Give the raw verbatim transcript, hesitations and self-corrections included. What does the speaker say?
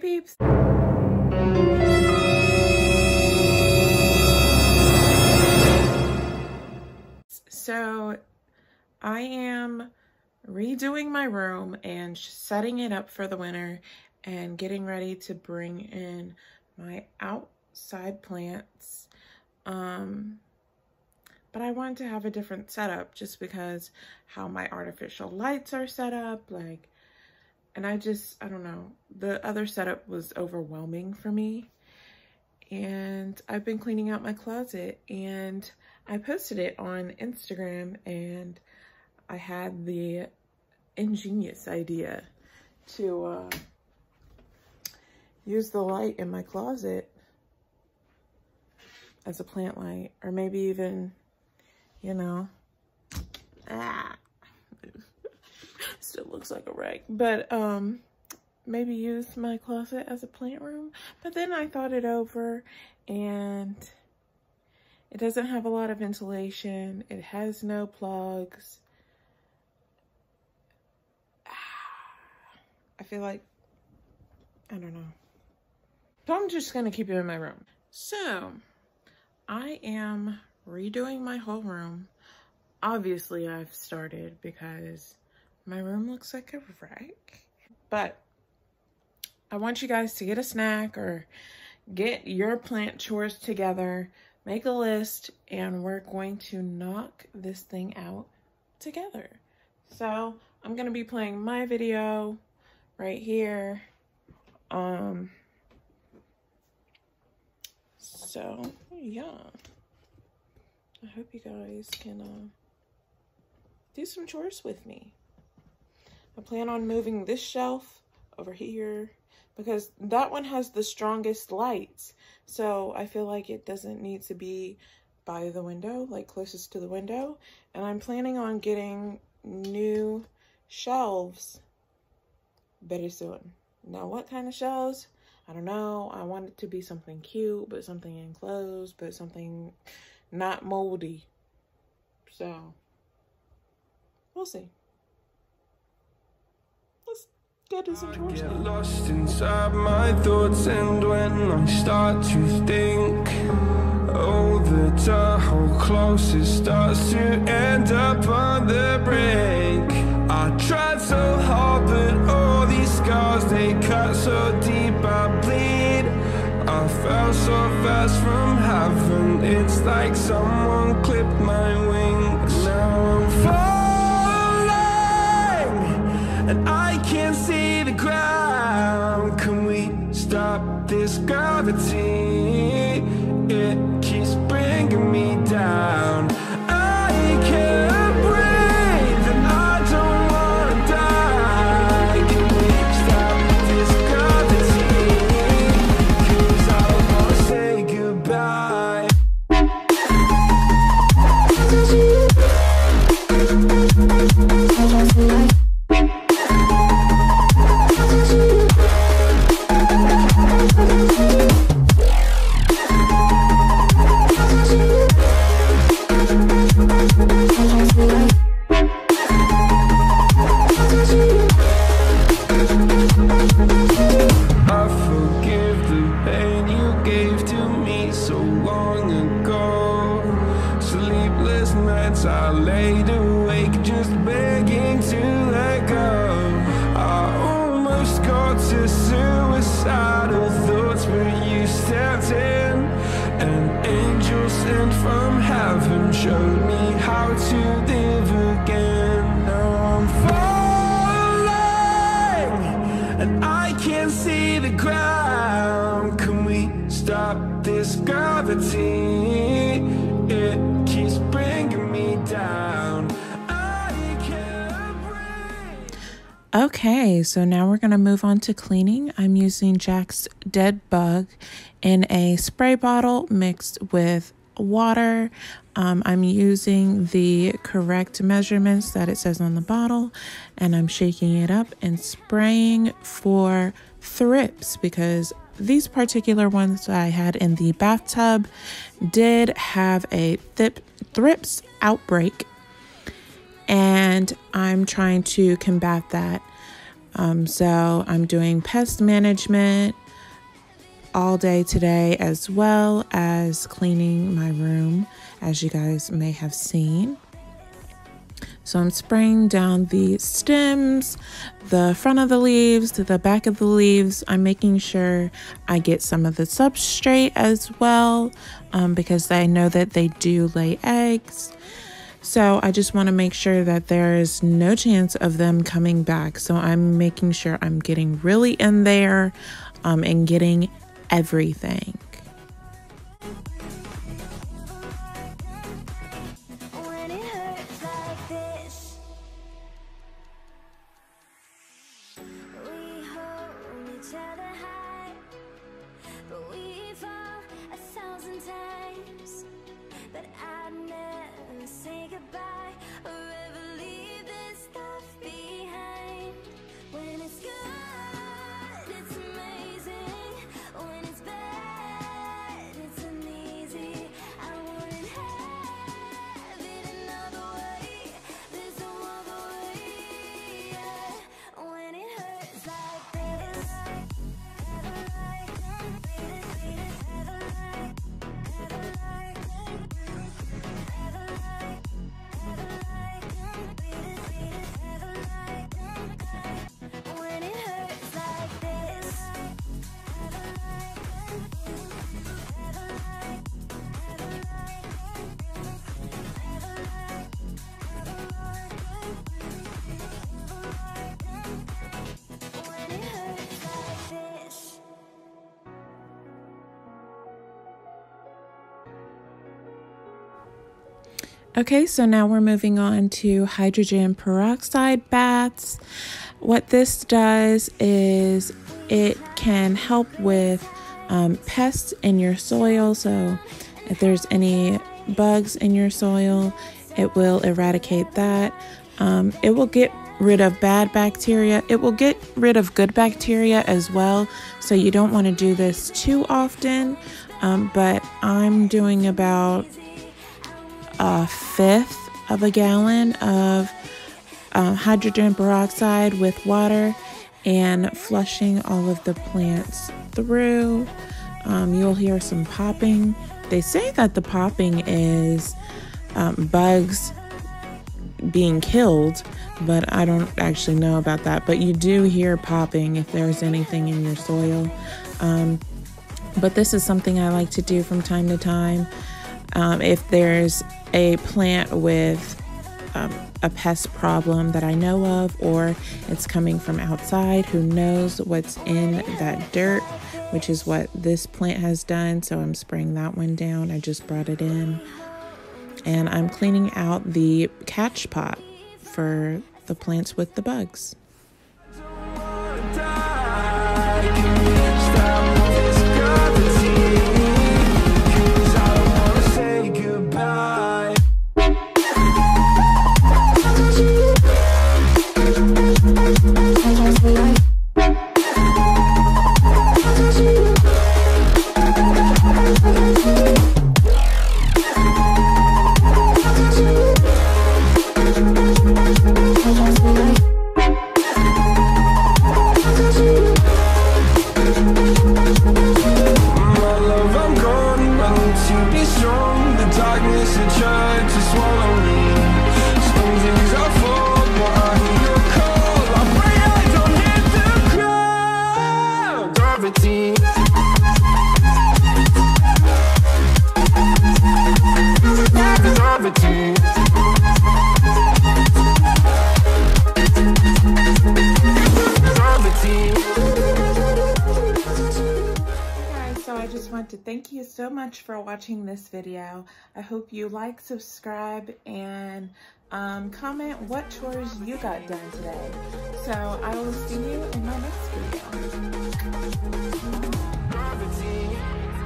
peeps. So I am redoing my room and setting it up for the winter and getting ready to bring in my outside plants. Um, but I wanted to have a different setup just because how my artificial lights are set up, like, and I just, I don't know, the other setup was overwhelming for me. And I've been cleaning out my closet and I posted it on Instagram and I had the ingenious idea to uh, use the light in my closet as a plant light, or maybe even, you know, ah, still looks like a rag, but um, maybe use my closet as a plant room. But then I thought it over and it doesn't have a lot of ventilation. It has no plugs. I feel like, I don't know. So I'm just gonna keep it in my room. So I am redoing my whole room. Obviously I've started because my room looks like a wreck, but I want you guys to get a snack or get your plant chores together, make a list, and we're going to knock this thing out together. So I'm gonna be playing my video right here. Um, so yeah, I hope you guys can uh, do some chores with me. I plan on moving this shelf over here because that one has the strongest lights. So I feel like it doesn't need to be by the window, like closest to the window. And I'm planning on getting new shelves very soon. Now what kind of shelves? I don't know. I want it to be something cute, but something enclosed, but something not moldy. So we'll see. Let's go do some chores. Get lost inside my thoughts, and when I start to think, oh, the time how close it starts to end up on the brink. I tried so hard, but oh, scars, they cut so deep I bleed. I fell so fast from heaven, it's like someone clipped my wings. Now I'm falling and I can't see the ground. Can we stop this gravity? It keeps bringing me down. I can't Okay, so now we're going to move on to cleaning. I'm using Jack's Dead Bug in a spray bottle mixed with water. Um, I'm using the correct measurements that it says on the bottle, and I'm shaking it up and spraying for thrips because these particular ones that I had in the bathtub did have a thip thrips outbreak. And I'm trying to combat that Um, so I'm doing pest management all day today, as well as cleaning my room, as you guys may have seen. So I'm spraying down the stems, the front of the leaves, to the back of the leaves. I'm making sure I get some of the substrate as well, um, because I know that they do lay eggs. So I just want to make sure that there is no chance of them coming back. So I'm making sure I'm getting really in there um, and getting everything. Okay, so now we're moving on to hydrogen peroxide baths. What this does is it can help with um, pests in your soil. So if there's any bugs in your soil, it will eradicate that. Um, it will get rid of bad bacteria. It will get rid of good bacteria as well. So you don't want to do this too often, um, but I'm doing about a fifth of a gallon of uh, hydrogen peroxide with water and flushing all of the plants through. Um, you'll hear some popping. They say that the popping is um, bugs being killed, but I don't actually know about that. But you do hear popping if there's anything in your soil. Um, but this is something I like to do from time to time. Um, if there's a plant with um, a pest problem that I know of, or it's coming from outside, who knows what's in that dirt, which is what this plant has done. So I'm spraying that one down. I just brought it in, and I'm cleaning out the catch pot for the plants with the bugs. To thank you so much for watching this video. I hope you like, subscribe, and um, comment what chores you got done today. So I will see you in my next video.